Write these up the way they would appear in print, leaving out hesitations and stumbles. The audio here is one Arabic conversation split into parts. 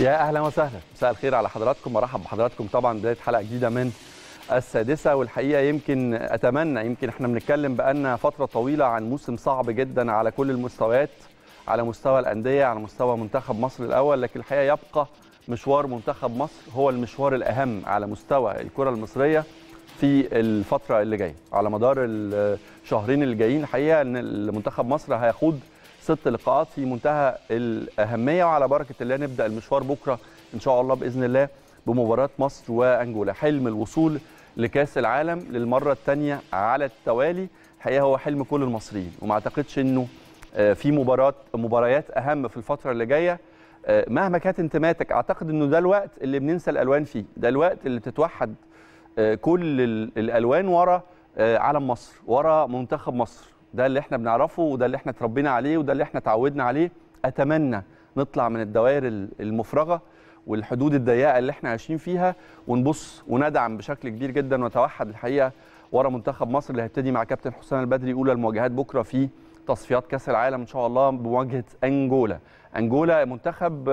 يا اهلا وسهلا، مساء الخير على حضراتكم، مرحب بحضراتكم طبعا بدايه حلقه جديده من السادسه. والحقيقه يمكن اتمنى احنا بنتكلم بقالنا فتره طويله عن موسم صعب جدا على كل المستويات، على مستوى الانديه، على مستوى منتخب مصر الاول، لكن الحقيقه يبقى مشوار منتخب مصر هو المشوار الاهم على مستوى الكره المصريه في الفتره اللي جايه، على مدار الشهرين اللي جايين. الحقيقه ان منتخب مصر هيخوض 6 لقاءات في منتهى الأهمية، وعلى بركة الله نبدأ المشوار بكرة إن شاء الله بإذن الله بمباراة مصر وأنجولا. حلم الوصول لكأس العالم للمرة الثانية على التوالي الحقيقة هو حلم كل المصريين، وما أعتقدش إنه في مباريات أهم في الفترة اللي جاية مهما كانت انتماتك. أعتقد إنه ده الوقت اللي بننسى الألوان فيه، ده الوقت اللي بتتوحد كل الألوان ورا علم مصر، ورا منتخب مصر. ده اللي احنا بنعرفه، وده اللي احنا اتربينا عليه، وده اللي احنا اتعودنا عليه. اتمنى نطلع من الدوائر المفرغه والحدود الضيقه اللي احنا عايشين فيها، ونبص وندعم بشكل كبير جدا ونتوحد الحقيقه ورا منتخب مصر اللي هيبتدي مع كابتن حسام البدري اولى المواجهات بكره في تصفيات كاس العالم ان شاء الله بمواجهه انجولا. انجولا منتخب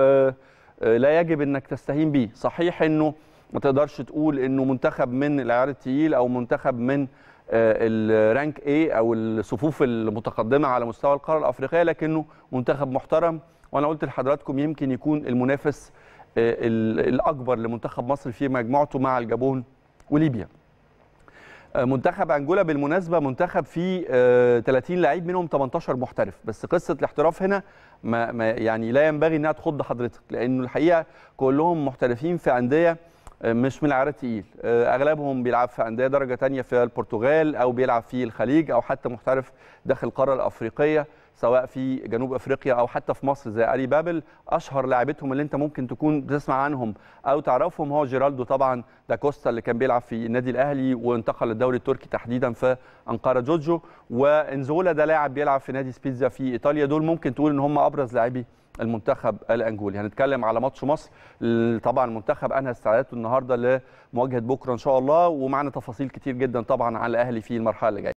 لا يجب انك تستهين بيه، صحيح انه ما تقدرش تقول انه منتخب من العيار الثقيل او منتخب من الرانك A او الصفوف المتقدمه على مستوى القاره الافريقيه، لكنه منتخب محترم. وانا قلت لحضراتكم يمكن يكون المنافس الاكبر لمنتخب مصر في مجموعته مع الجابون وليبيا. منتخب انجولا بالمناسبه منتخب فيه 30 لعيب منهم 18 محترف، بس قصه الاحتراف هنا ما يعني لا ينبغي انها تخض حضرتك، لانه الحقيقه كلهم محترفين في انديه مش من العيار التقيل، اغلبهم بيلعب في انديه درجه ثانيه في البرتغال او بيلعب في الخليج او حتى محترف داخل القاره الافريقيه سواء في جنوب افريقيا او حتى في مصر زي أري بابل. اشهر لاعبتهم اللي انت ممكن تكون بتسمع عنهم او تعرفهم هو جيرالدو طبعا، داكوستا اللي كان بيلعب في النادي الاهلي وانتقل للدوري التركي تحديدا في انقره جوجو، وانزولا ده لاعب بيلعب في نادي سبيتزا في ايطاليا. دول ممكن تقول ان هم ابرز لاعبي المنتخب الانجولي. هنتكلم على ماتش مصر، طبعا المنتخب انهى استعداداته النهارده لمواجهه بكره ان شاء الله، ومعنا تفاصيل كتير جدا طبعا عن الاهلي في المرحله اللي جايه.